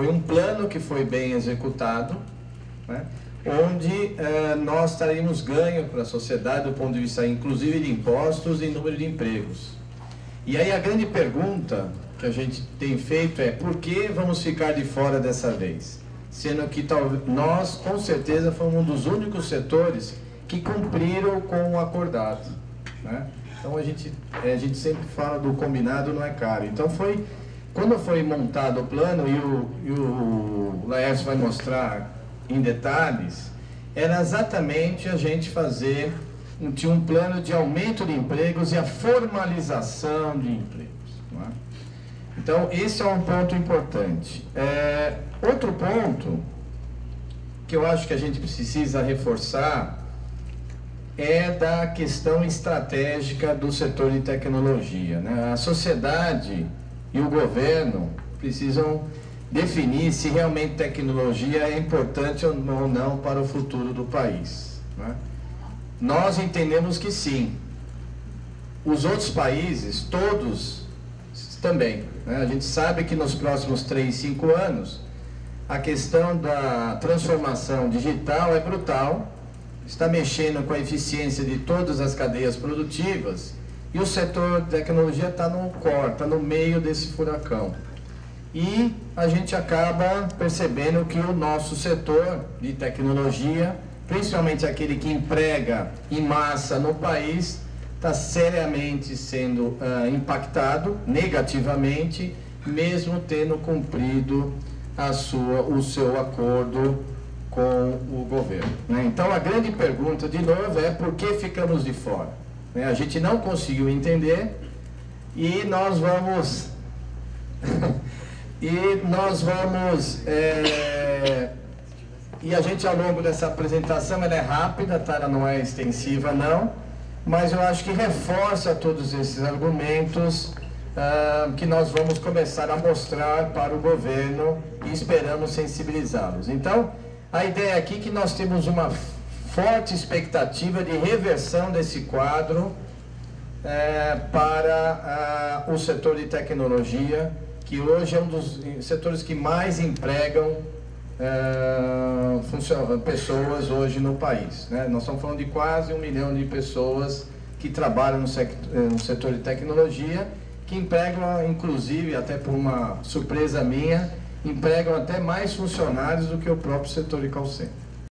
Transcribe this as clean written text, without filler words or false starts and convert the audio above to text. Foi um plano que foi bem executado, né, onde nós traríamos ganho para a sociedade do ponto de vista, inclusive, de impostos e número de empregos. E aí a grande pergunta que a gente tem feito é: por que vamos ficar de fora dessa vez? Sendo que nós, com certeza, fomos um dos únicos setores que cumpriram com o acordado, né? Então a gente sempre fala do combinado não é caro. Então foi, quando foi montado o plano, e o Laércio vai mostrar em detalhes, era exatamente a gente fazer um plano de aumento de empregos e a formalização de empregos, não é? Então esse é um ponto importante. Outro ponto que eu acho que a gente precisa reforçar é da questão estratégica do setor de tecnologia, né? A sociedade e o governo precisam definir se realmente tecnologia é importante ou não para o futuro do país, né? Nós entendemos que sim. Os outros países, todos, também, né? A gente sabe que nos próximos 3-5 anos, a questão da transformação digital é brutal, está mexendo com a eficiência de todas as cadeias produtivas, e o setor de tecnologia está no core, está no meio desse furacão. E a gente acaba percebendo que o nosso setor de tecnologia, principalmente aquele que emprega em massa no país, está seriamente sendo impactado negativamente, mesmo tendo cumprido o seu acordo com o governo, né? Então a grande pergunta, de novo, é por que ficamos de fora, né? A gente não conseguiu entender, e e a gente, ao longo dessa apresentação, ela é rápida, tá? Ela não é extensiva, não, mas eu acho que reforça todos esses argumentos que nós vamos começar a mostrar para o governo, e esperamos sensibilizá-los. Então a ideia aqui é que nós temos uma forte expectativa de reversão desse quadro para o setor de tecnologia, que hoje é um dos setores que mais empregam pessoas hoje no país, né? Nós estamos falando de quase 1 milhão de pessoas que trabalham no setor de tecnologia, que empregam, inclusive, até por uma surpresa minha, empregam até mais funcionários do que o próprio setor de call center.